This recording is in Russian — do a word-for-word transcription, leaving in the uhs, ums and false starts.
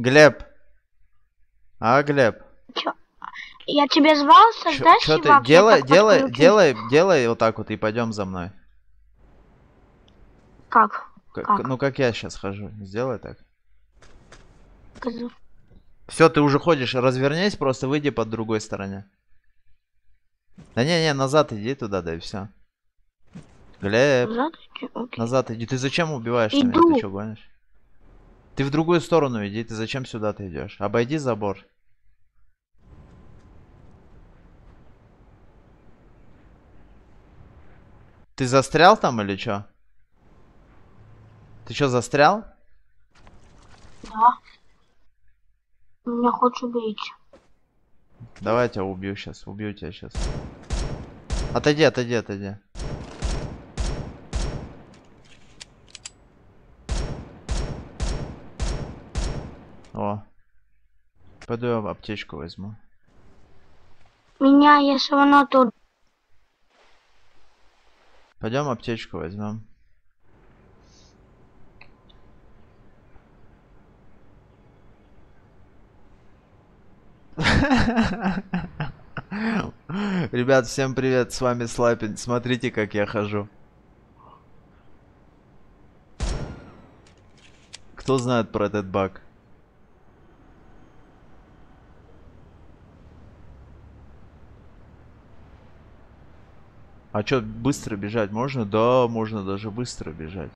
Глеб. А, Глеб. Чё? Я тебя звал создать чё, чё ты? Делай, делай, вот делай, делай вот так вот и пойдем за мной. Как? Как? Как? Ну, как я сейчас хожу. Сделай так. Все, ты уже ходишь. Развернись, просто выйди по другой стороне. Да не, не, назад иди туда, да и все. Глеб. Назад иди, назад иди. Ты зачем убиваешь меня? Ты что, гонишь? Ты в другую сторону иди. Ты зачем сюда ты идешь? Обойди забор. Ты застрял там или что? Ты что, застрял? Да. Меня хочешь убить. Давай я тебя убью сейчас. Убью тебя сейчас. Отойди, отойди, отойди. О. Пойду я в аптечку возьму. Меня, если оно тут. Пойдем аптечку возьмем. Ребят, всем привет, с вами Слайпин. Смотрите, как я хожу. Кто знает про этот баг? А чё, быстро бежать можно? Да, можно даже быстро бежать.